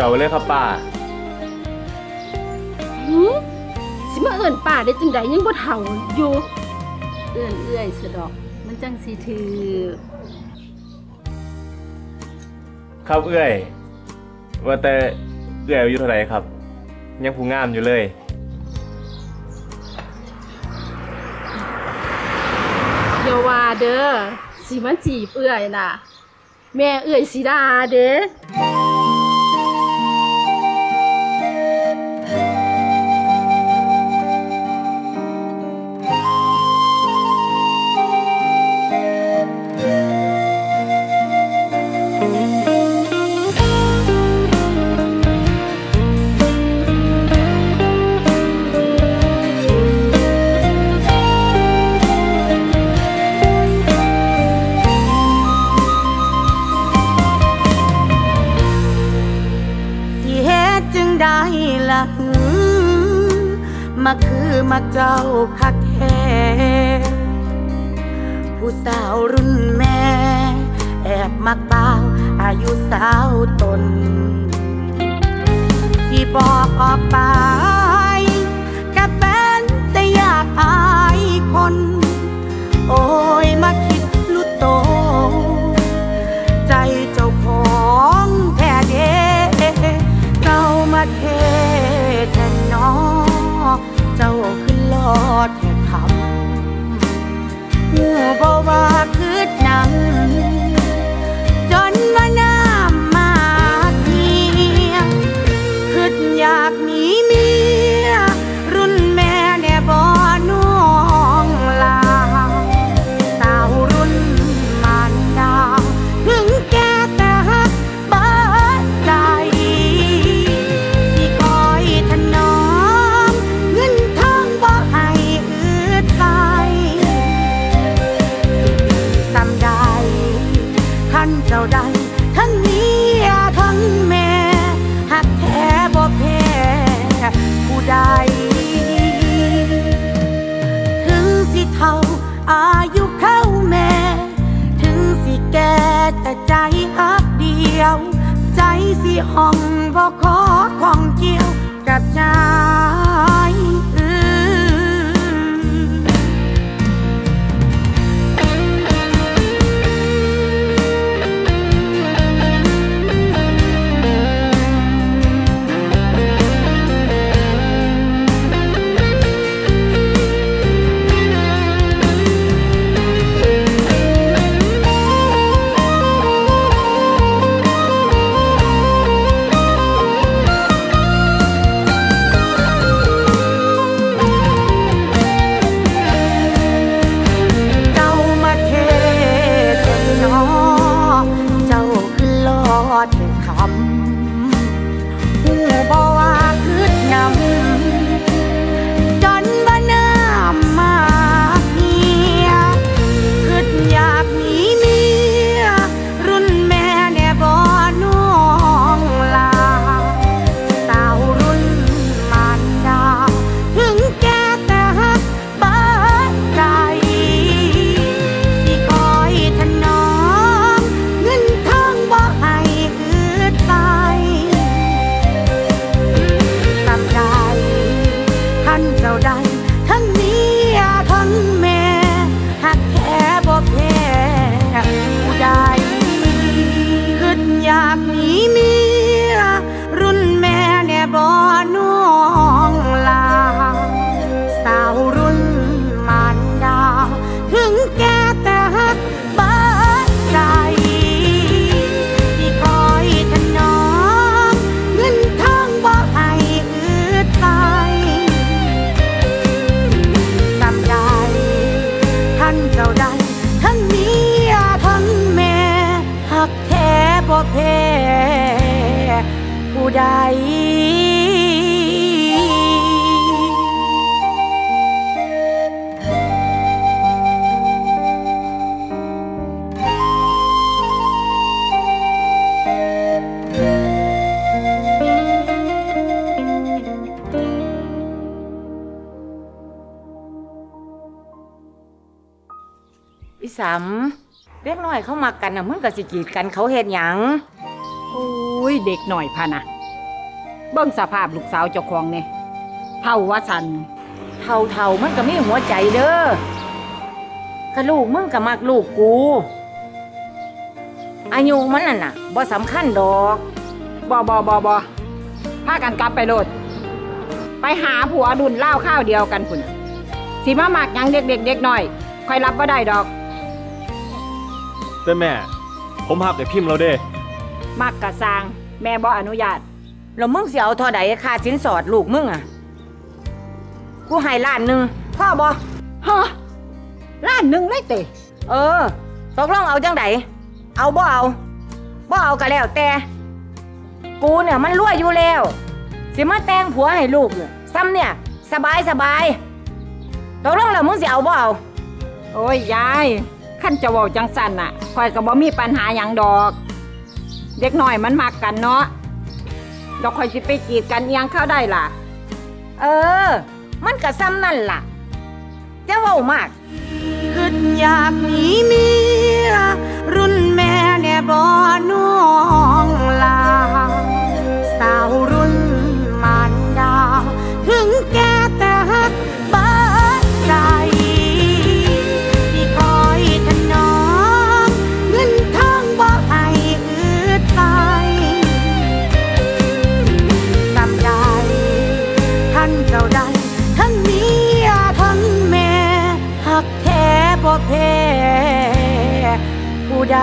เจ้าเลยครับป้าสิมาเอิ่นป้าได้จังใดยังบ่เฒ่าอยู่เอื้อนเอื้อยสะดอกมันจังสิถือครับเอื้อยว่าแต่เอื้อยอายุเท่าไหร่ครับยังผู้งามอยู่เลยเดี๋ยวว่าเด้อสิมาจีบเอื้อยน่ะแม่เอื้อยสิด่าเด้มาคือมาเจ้าคักแท้ผู้สาวรุ่นแม่แอบมักเบาอายุสาวตนที่บอกออกไปก็เป็นแต่อยากอายคนโอ้ยมาคิดลุโตใจเจ้าของแท้เด้เจ้ามาเทแทนน้องเจ้าขึ้นลอดแทบคำหูบ่ว่าคืดนำจนว่าน้ำมาเทียงคืดอยากมีเมียรุ่นแม่แน่บ่น้องลาสาวรุ่นมานดาวถึงแก่แต่หักเบิดใจที่คอยถนอมเจ้าได้ทั้งเมียทั้งแม่หักแท้บ่แพ้ผู้ใดถึงสิเฒ่าอายุเข้าแม่ถึงสิแก่แต่ใจหักเดียวใจสิห้องบ่ขอของเกี่ยวกับชายสามเด็กน้อยเข้ามากันนะมึงก็สิกีดกันเขาเห็นหยังโอ้ยเด็กหน่อยพะนะ เบิ้งสภาพลูกสาวเจ้าของเนี่ยเท่าวะสันเท่ามันก็มีหัวใจเด้อกะลูกมึงก็มักลูกกูอายุมันน่ะบ่สำคัญดอกบ่พากันกลับไปโลดไปหาผัวดุนเล่าข้าวเดียวกันคุณสิมาหมักยังเด็กหน่อยคอยรับว่าได้ดอกเต้แม่ผมหักไอ้พิมพ์เราเด้มักกะสร้างแม่บ่อนุญาตแล้วมึงเสียเอาทอใดค่าสินสอดลูกมึงอ่ะกูให้1,000,000พ่อบ่ฮะ1,000,000เลยเตะตกลงเอาจังไดเอาบ่เอาก็แล้วแต่กูเนี่ยมันรวยอยู่แล้วสิมาแต่งผัวให้ลูกเนี่ยซ้ำเนี่ยสบายตกลงแล้วมึงสิเอาบ่เอาโอ้ยยายขั้นจะบอกจังสันน่ะคอยก็บ่มีปัญหาอย่างดอกเด็กน้อยมันมักกันเนาะดอกคอยสิไปกีดกันเอียงเข้าได้ล่ะมันก็ซ้ำนั่นล่ะจะเว้ามากขึ้นอยากหนีเมียรุ่นแม่เนี่ยบ่น้องลาสาวรุ่นมารดาถึงแก่แต่หักเบิดใจที่คอยถนอมเงินทองบ่ให้อืดใจสำใจท่านเจ้าใดทั้งเมียทั้งแม่หักแท้บ่แพ้ผู้ใด